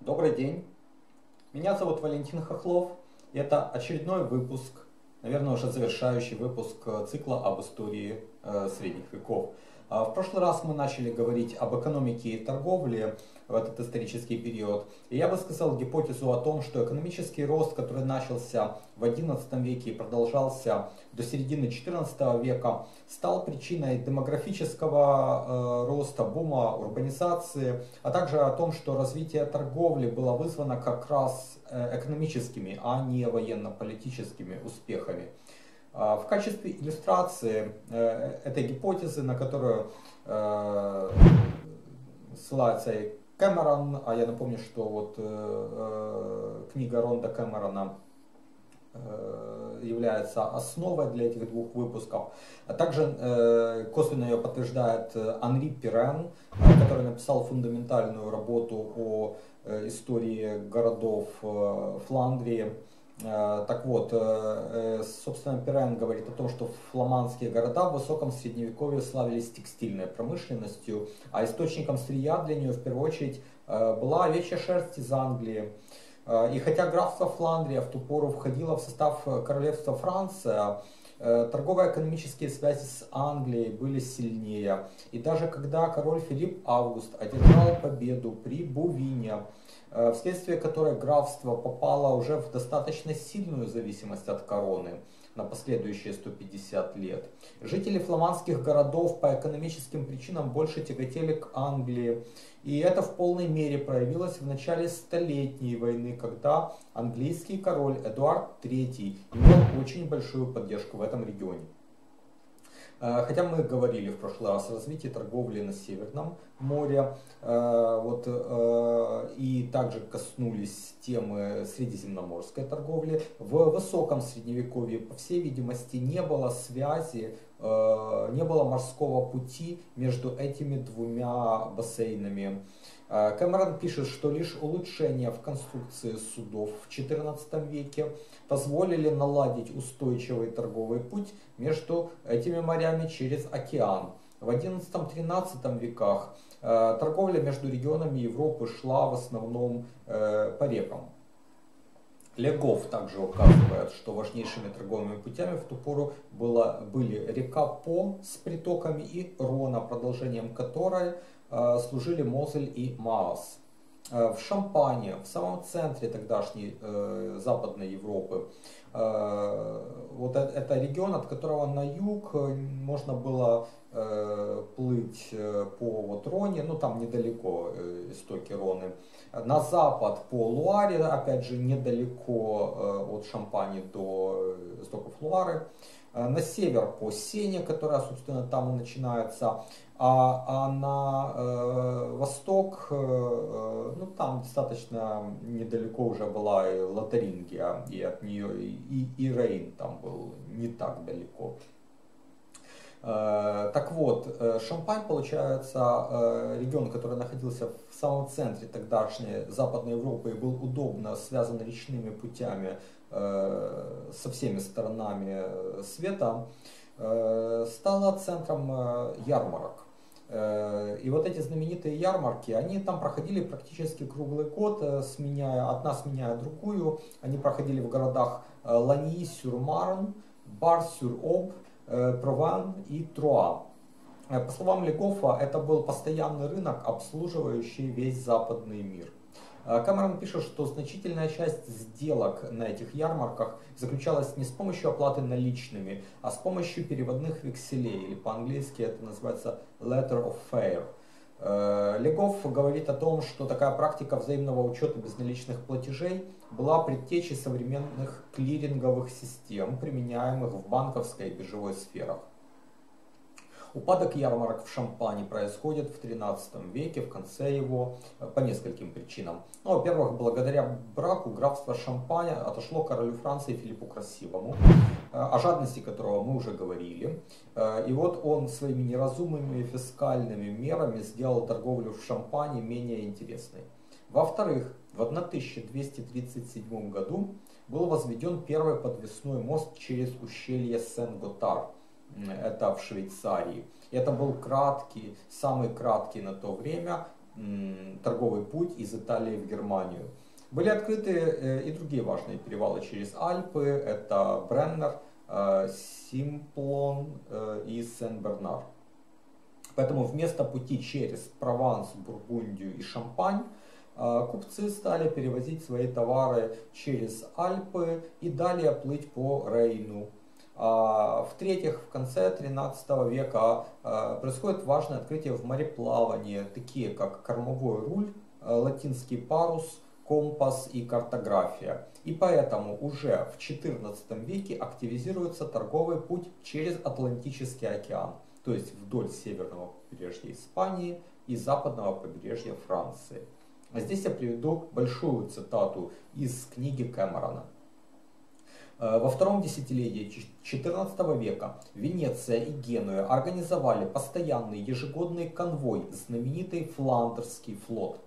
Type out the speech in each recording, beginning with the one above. Добрый день, меня зовут Валентин Хохлов, и это очередной выпуск, наверное, уже завершающий выпуск цикла об истории средних веков. В прошлый раз мы начали говорить об экономике и торговле в этот исторический период. И я высказал гипотезу о том, что экономический рост, который начался в XI веке и продолжался до середины XIV века, стал причиной демографического роста, бума, урбанизации, а также о том, что развитие торговли было вызвано как раз экономическими, а не военно-политическими успехами. В качестве иллюстрации этой гипотезы, на которую ссылается и Кэмерон, а я напомню, что вот книга Ронда Кэмерона является основой для этих двух выпусков, а также косвенно ее подтверждает Анри Пиренн, который написал фундаментальную работу о истории городов Фландрии. Так вот, собственно, Пиренн говорит о том, что фламандские города в высоком средневековье славились текстильной промышленностью, а источником сырья для нее в первую очередь была овечья шерсть из Англии. И хотя графство Фландрия в ту пору входило в состав королевства Франция, торгово-экономические связи с Англией были сильнее. И даже когда король Филипп Август одержал победу при Бувине, вследствие которой графство попало уже в достаточно сильную зависимость от короны на последующие 150 лет. Жители фламандских городов по экономическим причинам больше тяготели к Англии, и это в полной мере проявилось в начале Столетней войны, когда английский король Эдуард III имел очень большую поддержку в этом регионе. Хотя мы говорили в прошлый раз о развитии торговли на Северном море, и также коснулись темы средиземноморской торговли. В высоком средневековье, по всей видимости, не было связи, не было морского пути между этими двумя бассейнами. Кэмерон пишет, что лишь улучшения в конструкции судов в XIV веке позволили наладить устойчивый торговый путь между этими морями через океан. В XI-XIII веках торговля между регионами Европы шла в основном по рекам. Ле Гофф также указывает, что важнейшими торговыми путями в ту пору были река По с притоками и Рона, продолжением которой служили Мозель и Маас. В Шампане, в самом центре тогдашней Западной Европы, вот это регион, от которого на юг можно было плыть по Роне, ну там недалеко истоки Роны, на запад по Луаре, опять же недалеко от Шампани до истоков Луары, на север по Сене, которая, собственно, там и начинается, а на восток, ну там достаточно недалеко уже была и Лотарингия, и от нее и Рейн там был не так далеко. Так вот, Шампань, получается, регион, который находился в самом центре тогдашней Западной Европы и был удобно связан речными путями со всеми сторонами света, стала центром ярмарок. И вот эти знаменитые ярмарки, они там проходили практически круглый год, одна сменяя другую. Они проходили в городах Ланьи-Сюр-Марн, Бар-Сюр-Об, Прован и Труа. По словам Ле Гоффа, это был постоянный рынок, обслуживающий весь западный мир. Кэмерон пишет, что значительная часть сделок на этих ярмарках заключалась не с помощью оплаты наличными, а с помощью переводных векселей, или по-английски это называется letter of fare. Ле Гофф говорит о том, что такая практика взаимного учета безналичных платежей была предтечей современных клиринговых систем, применяемых в банковской и биржевой сферах. Упадок ярмарок в Шампани происходит в XIII веке, в конце его, по нескольким причинам. Ну, во-первых, благодаря браку графство Шампаня отошло королю Франции Филиппу Красивому, о жадности которого мы уже говорили. И вот он своими неразумными фискальными мерами сделал торговлю в Шампани менее интересной. Во-вторых, в 1237 году был возведен первый подвесной мост через ущелье Сен-Готар, это в Швейцарии. Это был краткий, самый краткий на то время торговый путь из Италии в Германию. Были открыты и другие важные перевалы через Альпы, это Бреннер, Симплон и Сен-Бернар. Поэтому вместо пути через Прованс, Бургундию и Шампань, купцы стали перевозить свои товары через Альпы и далее плыть по Рейну. В-третьих, в конце 13 века происходит важное открытие в мореплавании, такие как кормовой руль, латинский парус, компас и картография. И поэтому уже в 14 веке активизируется торговый путь через Атлантический океан, то есть вдоль северного побережья Испании и западного побережья Франции. А здесь я приведу большую цитату из книги Кэмерона. Во втором десятилетии XIV века Венеция и Генуя организовали постоянный ежегодный конвой, знаменитый Фландерский флот.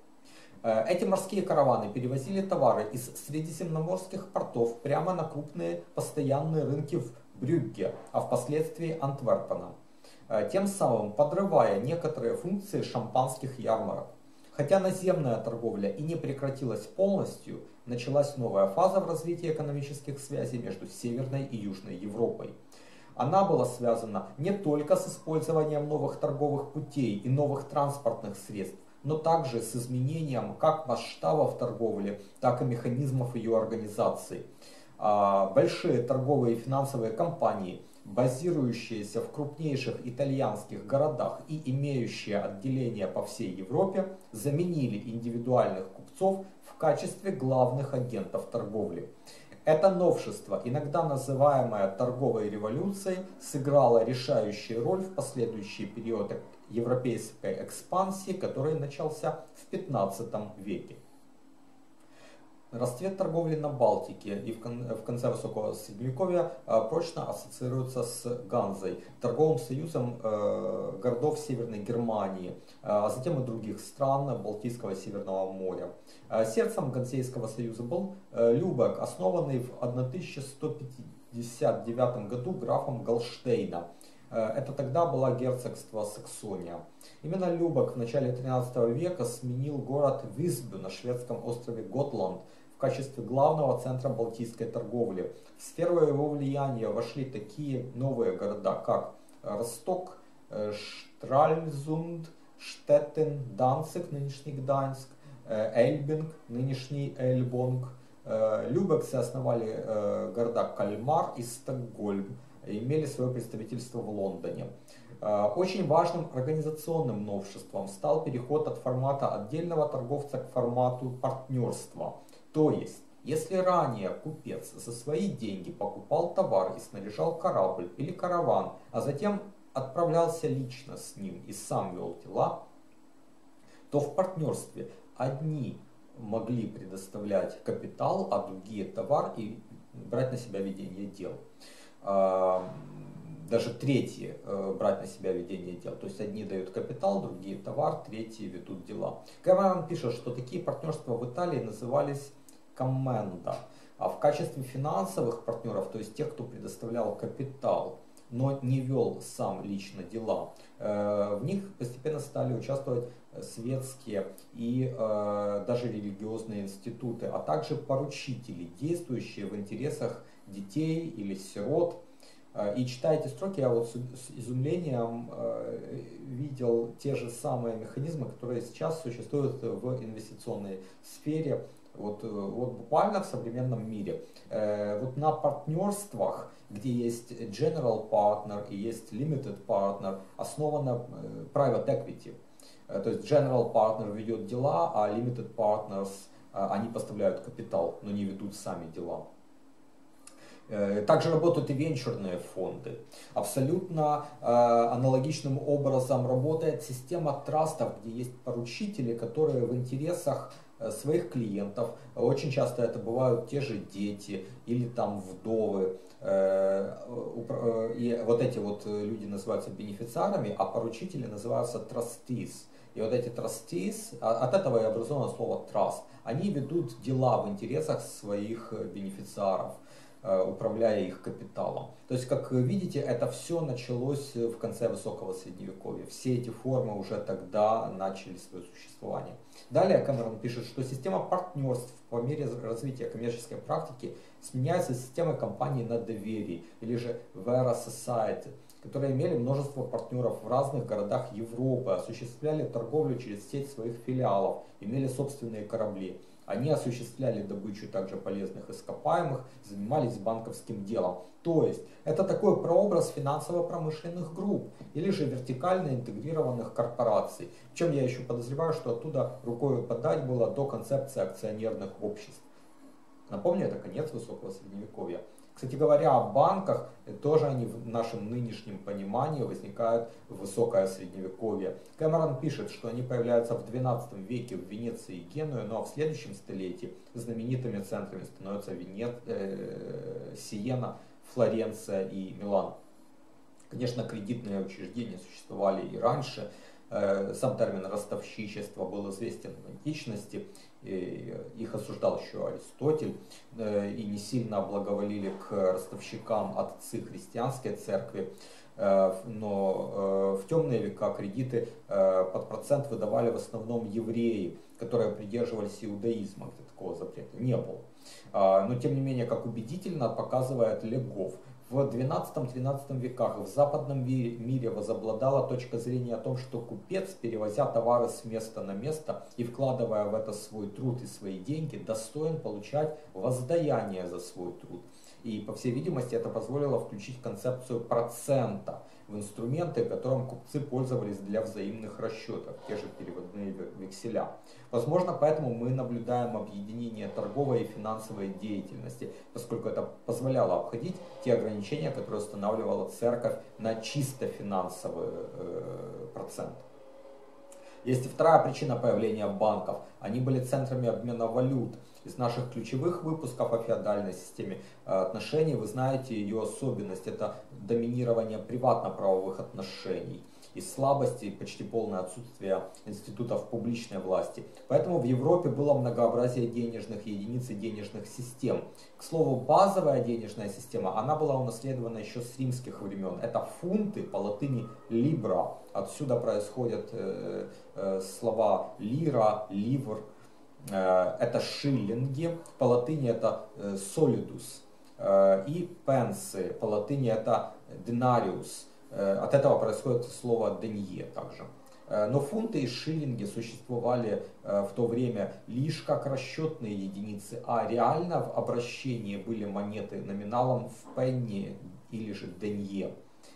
Эти морские караваны перевозили товары из средиземноморских портов прямо на крупные постоянные рынки в Брюгге, а впоследствии Антверпена, тем самым подрывая некоторые функции шампанских ярмарок. Хотя наземная торговля и не прекратилась полностью, началась новая фаза в развитии экономических связей между Северной и Южной Европой. Она была связана не только с использованием новых торговых путей и новых транспортных средств, но также с изменением как масштабов торговли, так и механизмов ее организации. Большие торговые и финансовые компании, базирующиеся в крупнейших итальянских городах и имеющие отделения по всей Европе, заменили индивидуальных купцов в качестве главных агентов торговли. Это новшество, иногда называемое торговой революцией, сыграло решающую роль в последующий период европейской экспансии, который начался в 15 веке. Расцвет торговли на Балтике и в конце Высокого Средневековья прочно ассоциируется с Ганзой, торговым союзом городов Северной Германии, а затем и других стран Балтийского и Северного моря. Сердцем Ганзейского союза был Любек, основанный в 1159 году графом Голштейна. Это тогда было герцогство Саксония. Именно Любек в начале 13 века сменил город Висбю на шведском острове Готланд в качестве главного центра балтийской торговли. В сферу его влияния вошли такие новые города, как Росток, Штральзунд, Штеттен, Данциг, нынешний Гданск, Эльбинг, нынешний Эльбонг. Любекцы основали города Кальмар и Стокгольм, имели свое представительство в Лондоне. Очень важным организационным новшеством стал переход от формата отдельного торговца к формату партнерства. То есть, если ранее купец за свои деньги покупал товар и снаряжал корабль или караван, а затем отправлялся лично с ним и сам вел дела, то в партнерстве одни могли предоставлять капитал, а другие товар и брать на себя ведение дел. Даже третьи брать на себя ведение дел. То есть одни дают капитал, другие товар, третьи ведут дела. Кэмерон пишет, что такие партнерства в Италии назывались комменда. А в качестве финансовых партнеров, то есть тех, кто предоставлял капитал, но не вел сам лично дела, в них постепенно стали участвовать светские и даже религиозные институты, а также поручители, действующие в интересах детей или сирот. И читая эти строки, я вот с изумлением видел те же самые механизмы, которые сейчас существуют в инвестиционной сфере, вот буквально в современном мире. Вот на партнерствах, где есть General Partner и есть Limited Partner, основана Private Equity. То есть General Partner ведет дела, а Limited Partners, они поставляют капитал, но не ведут сами дела. Также работают и венчурные фонды. Абсолютно аналогичным образом работает система трастов, где есть поручители, которые в интересах своих клиентов, очень часто это бывают те же дети или там вдовы, и вот эти вот люди называются бенефициарами, а поручители называются trustees. И вот эти trustees, от этого и образовано слово trust, они ведут дела в интересах своих бенефициаров. управляя их капиталом. То есть, как видите, это все началось в конце высокого средневековья. Все эти формы уже тогда начали свое существование. Далее Кэмерон пишет, что система партнерств по мере развития коммерческой практики сменяется системой компаний на доверии, или же Vera Society, которые имели множество партнеров в разных городах Европы, осуществляли торговлю через сеть своих филиалов, имели собственные корабли. Они осуществляли добычу также полезных ископаемых, занимались банковским делом. То есть это такой прообраз финансово-промышленных групп или же вертикально интегрированных корпораций. Причем я еще подозреваю, что оттуда рукой подать было до концепции акционерных обществ. Напомню, это конец высокого средневековья. Кстати говоря, о банках, тоже они в нашем нынешнем понимании возникают в высокое средневековье. Кэмерон пишет, что они появляются в XII веке в Венеции и Генуе, но в следующем столетии знаменитыми центрами становятся Сиена, Флоренция и Милан. Конечно, кредитные учреждения существовали и раньше. Сам термин «ростовщичество» был известен в античности, их осуждал еще Аристотель, и не сильно благоволили к ростовщикам отцы христианской церкви, но в темные века кредиты под процент выдавали в основном евреи, которые придерживались иудаизма, где такого запрета не было. Но тем не менее, как убедительно показывает Легов, в XII-XIII веках в западном мире возобладала точка зрения о том, что купец, перевозя товары с места на место и вкладывая в это свой труд и свои деньги, достоин получать воздаяние за свой труд. И, по всей видимости, это позволило включить концепцию процента в инструменты, которым купцы пользовались для взаимных расчетов, те же переводные векселя. Возможно, поэтому мы наблюдаем объединение торговой и финансовой деятельности, поскольку это позволяло обходить те ограничения, которые устанавливала церковь на чисто финансовый процент. Есть и вторая причина появления банков. Они были центрами обмена валют. Из наших ключевых выпусков о феодальной системе отношений вы знаете ее особенность. Это доминирование приватно-правовых отношений и слабости, и почти полное отсутствие институтов публичной власти. Поэтому в Европе было многообразие денежных единиц и денежных систем. К слову, базовая денежная система, она была унаследована еще с римских времен. Это фунты, по латыни «либра». Отсюда происходят слова «лира», «ливр». Это шиллинги, по латыни это «солидус». И пенсы, по латыни это «денариус». От этого происходит слово «денье» также. Но фунты и шиллинги существовали в то время лишь как расчетные единицы, а реально в обращении были монеты номиналом в пенни или же денье.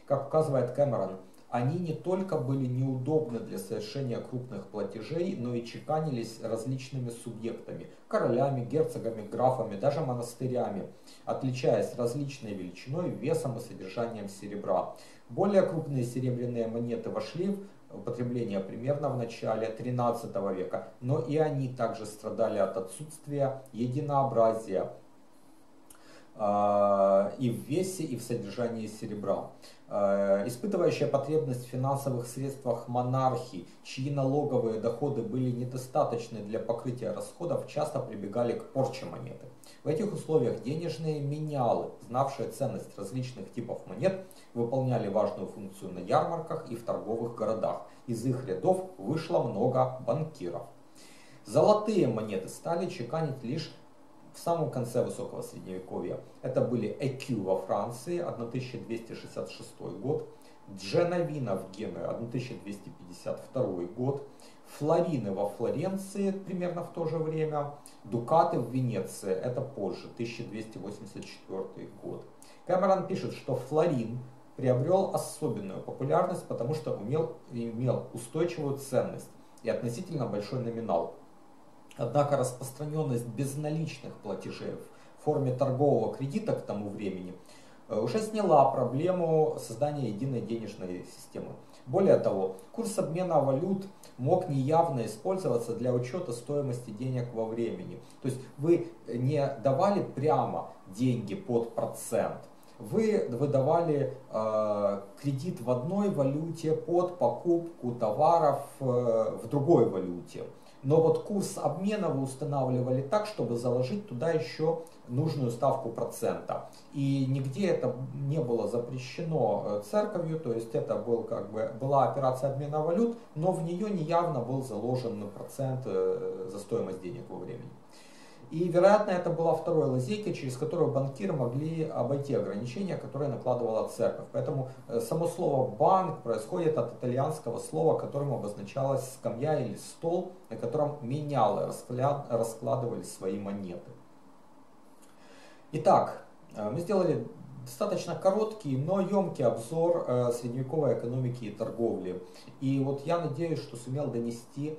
Как указывает Кэмерон, они не только были неудобны для совершения крупных платежей, но и чеканились различными субъектами – королями, герцогами, графами, даже монастырями, отличаясь различной величиной, весом и содержанием серебра. Более крупные серебряные монеты вошли в употребление примерно в начале XIII века, но и они также страдали от отсутствия единообразия и в весе, и в содержании серебра. Испытывающая потребность в финансовых средствах монархии, чьи налоговые доходы были недостаточны для покрытия расходов, часто прибегали к порче монеты. В этих условиях денежные менялы, знавшие ценность различных типов монет, выполняли важную функцию на ярмарках и в торговых городах. Из их рядов вышло много банкиров. Золотые монеты стали чеканить лишь в самом конце высокого средневековья. Это были Экю во Франции, 1266 год, Дженовина в Генуе, 1252 год, Флорины во Флоренции примерно в то же время, Дукаты в Венеции, это позже, 1284 год. Кэмерон пишет, что Флорин приобрел особенную популярность, потому что имел устойчивую ценность и относительно большой номинал. Однако распространенность безналичных платежей в форме торгового кредита к тому времени уже сняла проблему создания единой денежной системы. Более того, курс обмена валют мог неявно использоваться для учета стоимости денег во времени. То есть вы не давали прямо деньги под процент. Вы выдавали кредит в одной валюте под покупку товаров в другой валюте. Но вот курс обмена вы устанавливали так, чтобы заложить туда еще нужную ставку процента. И нигде это не было запрещено церковью, то есть это был, как бы, была операция обмена валют, но в нее неявно был заложен процент за стоимость денег во времени. И, вероятно, это была вторая лазейка, через которую банкиры могли обойти ограничения, которые накладывала церковь. Поэтому само слово «банк» происходит от итальянского слова, которым обозначалась скамья или стол, на котором менялы раскладывали свои монеты. Итак, мы сделали достаточно короткий, но емкий обзор средневековой экономики и торговли. И вот я надеюсь, что сумел донести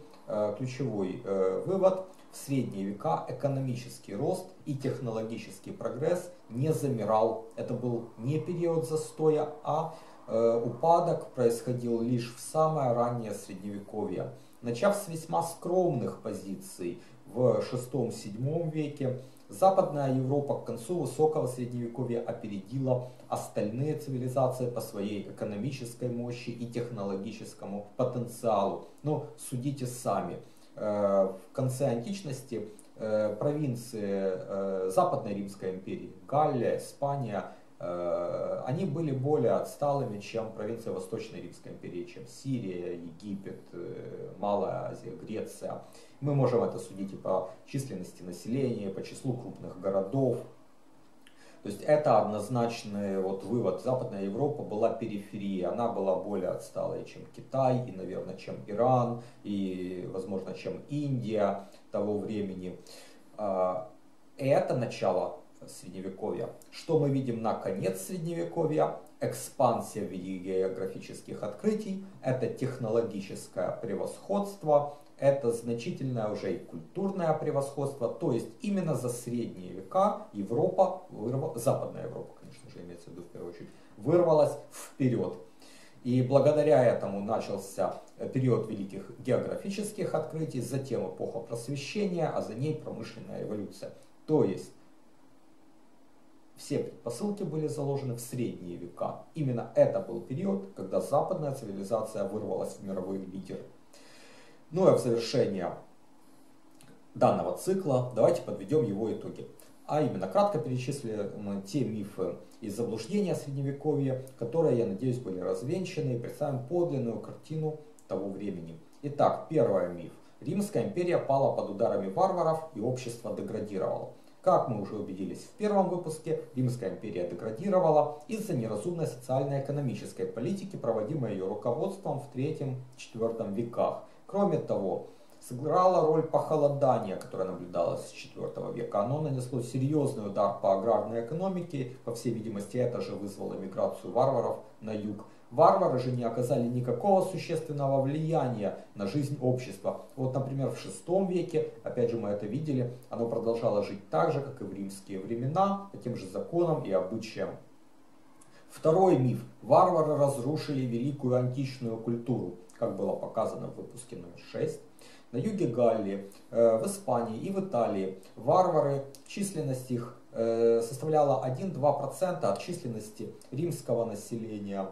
ключевой вывод. В средние века экономический рост и технологический прогресс не замирал. Это был не период застоя, а упадок происходил лишь в самое раннее средневековье. Начав с весьма скромных позиций в VI-VII веке, Западная Европа к концу высокого средневековья опередила остальные цивилизации по своей экономической мощи и технологическому потенциалу. Но судите сами. В конце античности провинции Западной Римской империи, Галлия, Испания, они были более отсталыми, чем провинции Восточной Римской империи, чем Сирия, Египет, Малая Азия, Греция. Мы можем это судить и по численности населения, по числу крупных городов. То есть это однозначный вот вывод. Западная Европа была периферией, она была более отсталой, чем Китай, и, наверное, чем Иран, и, возможно, чем Индия того времени. Это начало Средневековья. Что мы видим на конец Средневековья? Экспансия в виде географических открытий, это технологическое превосходство, это значительное уже и культурное превосходство, то есть именно за средние века Европа, Западная Европа, конечно же, имеется в виду в первую очередь, вырвалась вперед. И благодаря этому начался период великих географических открытий, затем эпоха просвещения, а за ней промышленная революция. То есть все предпосылки были заложены в средние века. Именно это был период, когда западная цивилизация вырвалась в мировые лидеры. Ну и в завершение данного цикла давайте подведем его итоги. А именно кратко перечислим те мифы и заблуждения средневековья, которые, я надеюсь, были развенчаны, и представим подлинную картину того времени. Итак, первый миф. Римская империя пала под ударами варваров, и общество деградировало. Как мы уже убедились в первом выпуске, Римская империя деградировала из-за неразумной социально-экономической политики, проводимой ее руководством в III-IV веках. Кроме того, сыграла роль похолодания, которое наблюдалось с IV века. Оно нанесло серьезный удар по аграрной экономике, по всей видимости, это же вызвало миграцию варваров на юг. Варвары же не оказали никакого существенного влияния на жизнь общества. Вот, например, в VI веке, опять же мы это видели, оно продолжало жить так же, как и в римские времена, по тем же законам и обычаям. Второй миф. Варвары разрушили великую античную культуру, как было показано в выпуске номер 6. На юге Галлии, в Испании и в Италии варвары, численность их составляла 1–2% от численности римского населения.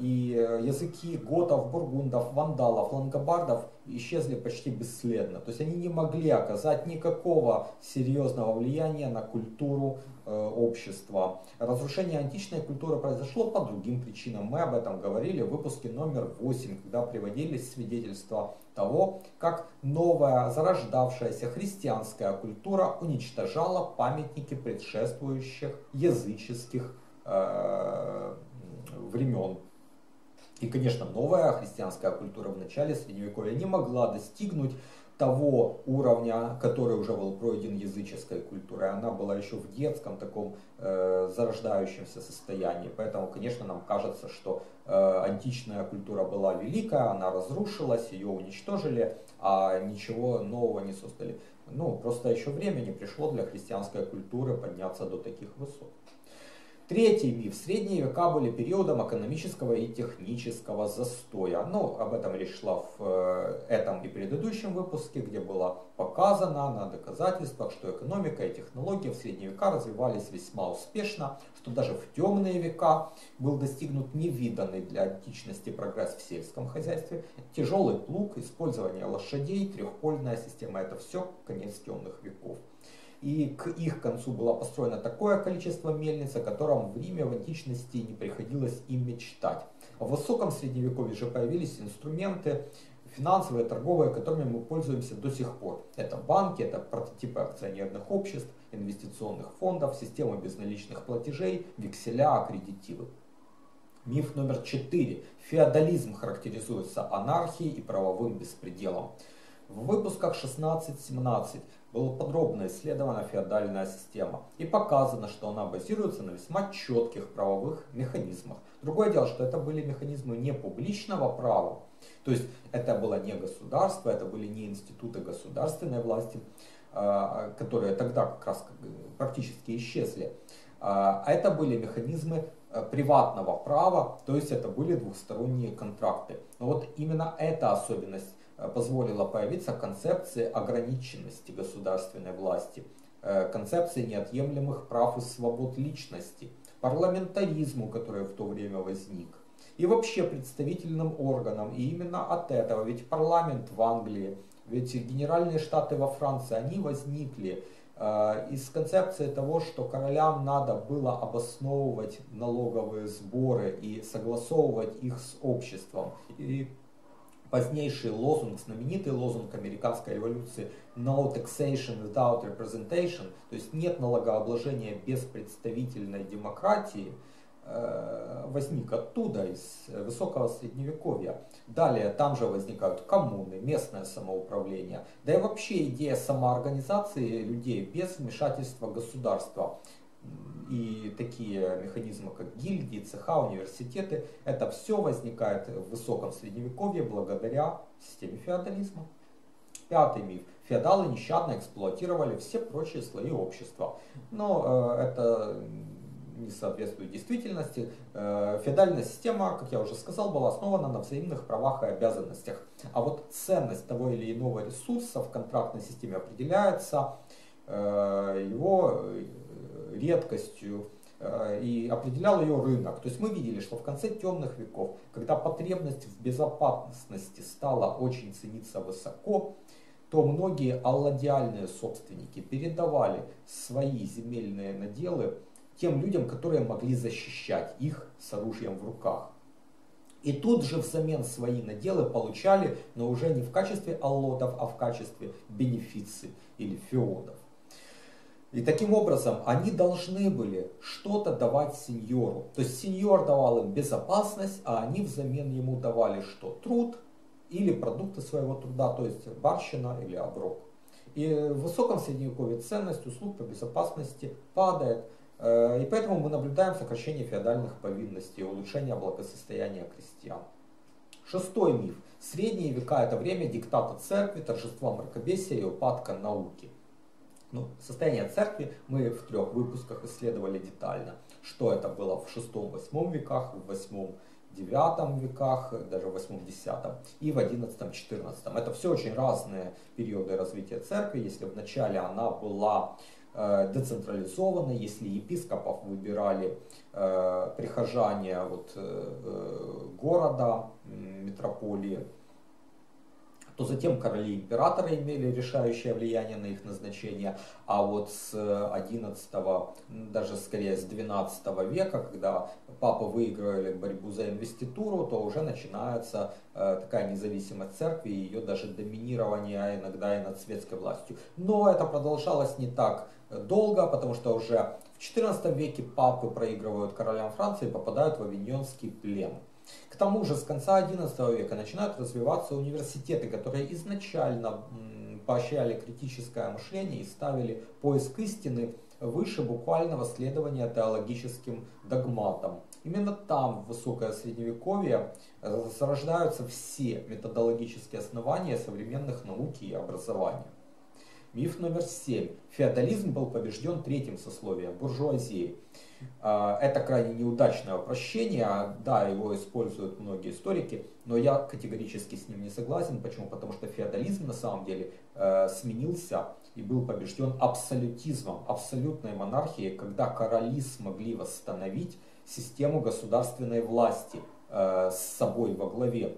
И языки готов, бургундов, вандалов, лангобардов исчезли почти бесследно. То есть они не могли оказать никакого серьезного влияния на культуру общества. Разрушение античной культуры произошло по другим причинам. Мы об этом говорили в выпуске номер 8, когда приводились свидетельства того, как новая зарождавшаяся христианская культура уничтожала памятники предшествующих языческих времен. И, конечно, новая христианская культура в начале Средневековья не могла достигнуть того уровня, который уже был пройден языческой культурой. Она была еще в детском таком зарождающемся состоянии. Поэтому, конечно, нам кажется, что античная культура была великая, она разрушилась, ее уничтожили, а ничего нового не создали. Ну, просто еще время не пришло для христианской культуры подняться до таких высот. Третий миф. Средние века были периодом экономического и технического застоя. Ну, об этом речь шла в этом и предыдущем выпуске, где было показано на доказательствах, что экономика и технологии в средние века развивались весьма успешно, что даже в темные века был достигнут невиданный для античности прогресс в сельском хозяйстве. Тяжелый плуг, использование лошадей, трехпольная система – это все конец темных веков. И к их концу было построено такое количество мельниц, о котором в Риме в античности не приходилось и мечтать. В высоком средневековье же появились инструменты финансовые, торговые, которыми мы пользуемся до сих пор. Это банки, это прототипы акционерных обществ, инвестиционных фондов, системы безналичных платежей, векселя, аккредитивы. Миф номер 4. Феодализм характеризуется анархией и правовым беспределом. В выпусках 16-17 была подробно исследована феодальная система и показано, что она базируется на весьма четких правовых механизмах. Другое дело, что это были механизмы не публичного права, то есть это было не государство, это были не институты государственной власти, которые тогда как раз практически исчезли, а это были механизмы приватного права, то есть это были двухсторонние контракты. Но вот именно эта особенность позволила появиться концепция ограниченности государственной власти, концепция неотъемлемых прав и свобод личности, парламентаризму, который в то время возник, и вообще представительным органам. И именно от этого, ведь парламент в Англии, ведь генеральные штаты во Франции, они возникли из концепции того, что королям надо было обосновывать налоговые сборы и согласовывать их с обществом. И позднейший лозунг, знаменитый лозунг американской революции «No taxation without representation», то есть «Нет налогообложения без представительной демократии», возник оттуда, из высокого средневековья. Далее там же возникают коммуны, местное самоуправление, да и вообще идея самоорганизации людей без вмешательства государства. И такие механизмы, как гильдии, цеха, университеты, это все возникает в высоком средневековье благодаря системе феодализма. Пятый миф. Феодалы нещадно эксплуатировали все прочие слои общества. Но это не соответствует действительности. Феодальная система, как я уже сказал, была основана на взаимных правах и обязанностях. А вот ценность того или иного ресурса в контрактной системе определяется его редкостью и определял ее рынок. То есть мы видели, что в конце темных веков, когда потребность в безопасности стала очень цениться высоко, то многие аллодиальные собственники передавали свои земельные наделы тем людям, которые могли защищать их с оружием в руках. И тут же взамен свои наделы получали, но уже не в качестве аллотов, а в качестве бенефиций или феодов. И таким образом они должны были что-то давать сеньору. То есть сеньор давал им безопасность, а они взамен ему давали что? Труд или продукты своего труда, то есть барщина или оброк. И в высоком средневековье ценность услуг по безопасности падает. И поэтому мы наблюдаем сокращение феодальных повинностей и улучшение благосостояния крестьян. Шестой миф. Средние века – это время диктата церкви, торжества мракобесия и упадка науки. Ну, состояние церкви мы в трех выпусках исследовали детально. Что это было в VI-VIII веках, в VIII-IX веках, даже в VIII-X и в XI-XIV. Это все очень разные периоды развития церкви. Если вначале она была децентрализована, если епископов выбирали прихожане города, метрополии, то затем короли и императоры имели решающее влияние на их назначение, а вот с XI, даже скорее с XII века, когда папы выигрывали борьбу за инвеституру, то уже начинается такая независимость церкви и ее даже доминирование иногда и над светской властью. Но это продолжалось не так долго, потому что уже в XIV веке папы проигрывают королям Франции и попадают в авиньонский плен. К тому же с конца XI века начинают развиваться университеты, которые изначально поощряли критическое мышление и ставили поиск истины выше буквального следования теологическим догматам. Именно там, в высокое средневековье, зарождаются все методологические основания современных наук и образования. Миф номер 7. Феодализм был побежден третьим сословием, буржуазией. Это крайне неудачное упрощение, да, его используют многие историки, но я категорически с ним не согласен. Почему? Потому что феодализм на самом деле сменился и был побежден абсолютизмом, абсолютной монархией, когда короли смогли восстановить систему государственной власти с собой во главе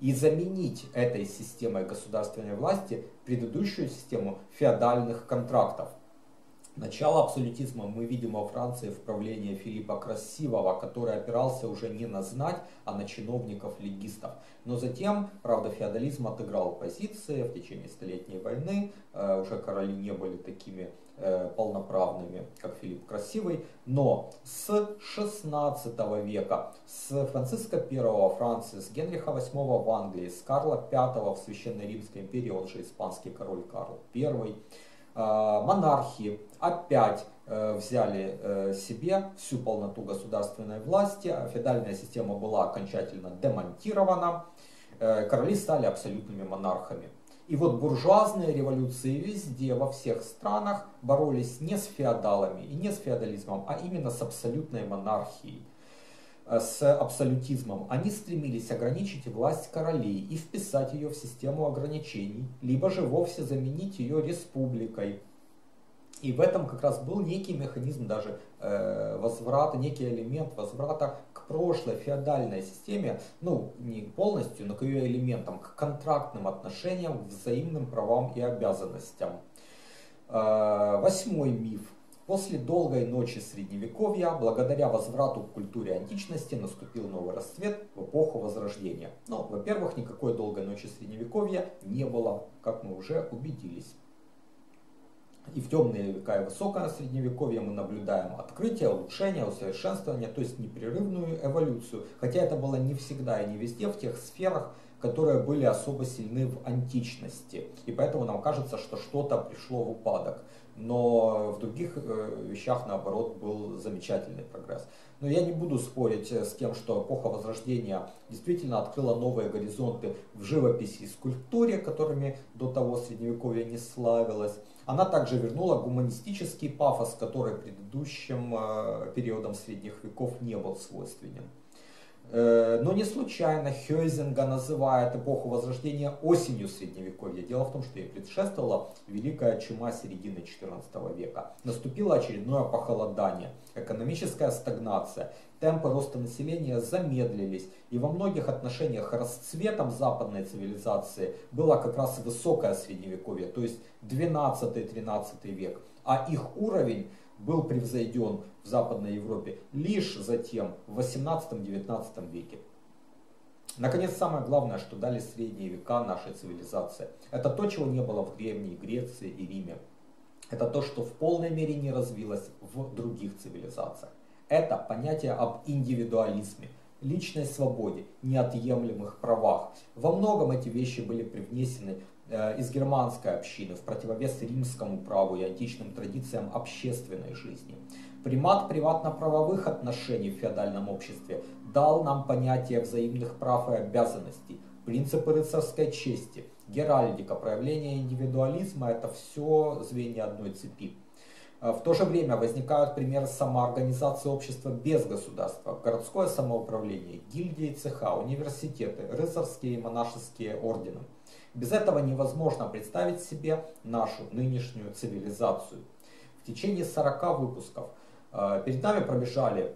и заменить этой системой государственной власти предыдущую систему феодальных контрактов. Начало абсолютизма мы видим во Франции в правлении Филиппа Красивого, который опирался уже не на знать, а на чиновников-легистов. Но затем, правда, феодализм отыграл позиции в течение Столетней войны, уже короли не были такими полноправными, как Филипп Красивый, но с 16 века, с Франциска I во Франции, с Генриха VIII в Англии, с Карла V в Священной Римской империи, он же испанский король Карл I, монархии опять взяли себе всю полноту государственной власти, феодальная система была окончательно демонтирована, короли стали абсолютными монархами. И вот буржуазные революции везде, во всех странах боролись не с феодалами и не с феодализмом, а именно с абсолютной монархией, с абсолютизмом. Они стремились ограничить власть королей и вписать ее в систему ограничений, либо же вовсе заменить ее республикой. И в этом как раз был некий механизм даже возврата, некий элемент возврата к прошлой феодальной системе, ну не полностью, но к ее элементам, к контрактным отношениям, к взаимным правам и обязанностям. 8-й миф. После долгой ночи Средневековья, благодаря возврату к культуре античности, наступил новый расцвет в эпоху Возрождения. Но, во-первых, никакой долгой ночи Средневековья не было, как мы уже убедились. И в темные века и высокое Средневековье мы наблюдаем открытие, улучшение, усовершенствование, то есть непрерывную эволюцию. Хотя это было не всегда и не везде в тех сферах, которые были особо сильны в античности. И поэтому нам кажется, что что-то пришло в упадок. Но в других вещах, наоборот, был замечательный прогресс. Но я не буду спорить с тем, что эпоха Возрождения действительно открыла новые горизонты в живописи и скульптуре, которыми до того Средневековье не славилось. Она также вернула гуманистический пафос, который предыдущим периодом Средних веков не был свойственен. Но не случайно Хёйзинга называет эпоху Возрождения осенью Средневековья. Дело в том, что ей предшествовала Великая чума середины XIV века. Наступило очередное похолодание, экономическая стагнация, темпы роста населения замедлились. И во многих отношениях расцветом западной цивилизации было как раз высокое Средневековье, то есть 12-13 век. А их уровень был превзойден в Западной Европе лишь затем в 18-19 веке. Наконец, самое главное, что дали средние века нашей цивилизации. Это то, чего не было в Древней Греции и Риме. Это то, что в полной мере не развилось в других цивилизациях. Это понятие об индивидуализме, личной свободе, неотъемлемых правах. Во многом эти вещи были привнесены из германской общины, в противовес римскому праву и античным традициям общественной жизни. Примат приватно-правовых отношений в феодальном обществе дал нам понятие взаимных прав и обязанностей, принципы рыцарской чести, геральдика, проявление индивидуализма – это все звенья одной цепи. В то же время возникают примеры самоорганизации общества без государства, городское самоуправление, гильдии, цеха, университеты, рыцарские и монашеские ордены. Без этого невозможно представить себе нашу нынешнюю цивилизацию. В течение 40 выпусков перед нами пробежали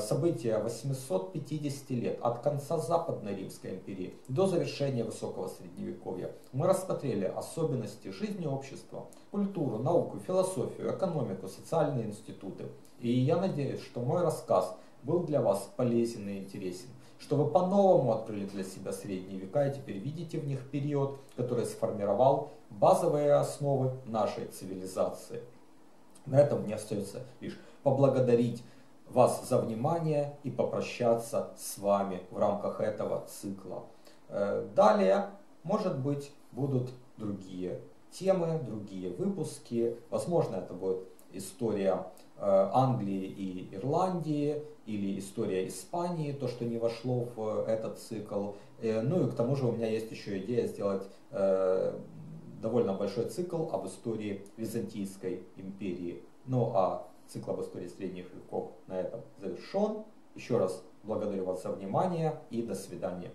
события 850 лет от конца Западной Римской империи до завершения Высокого Средневековья. Мы рассмотрели особенности жизни общества, культуру, науку, философию, экономику, социальные институты. И я надеюсь, что мой рассказ был для вас полезен и интересен, что вы по-новому открыли для себя средние века и теперь видите в них период, который сформировал базовые основы нашей цивилизации. На этом мне остается лишь поблагодарить вас за внимание и попрощаться с вами в рамках этого цикла. Далее, может быть, будут другие темы, другие выпуски. Возможно, это будет история Англии и Ирландии, или история Испании, то, что не вошло в этот цикл. Ну и к тому же у меня есть еще идея сделать довольно большой цикл об истории Византийской империи. Ну а цикл об истории средних веков на этом завершен. Еще раз благодарю вас за внимание и до свидания.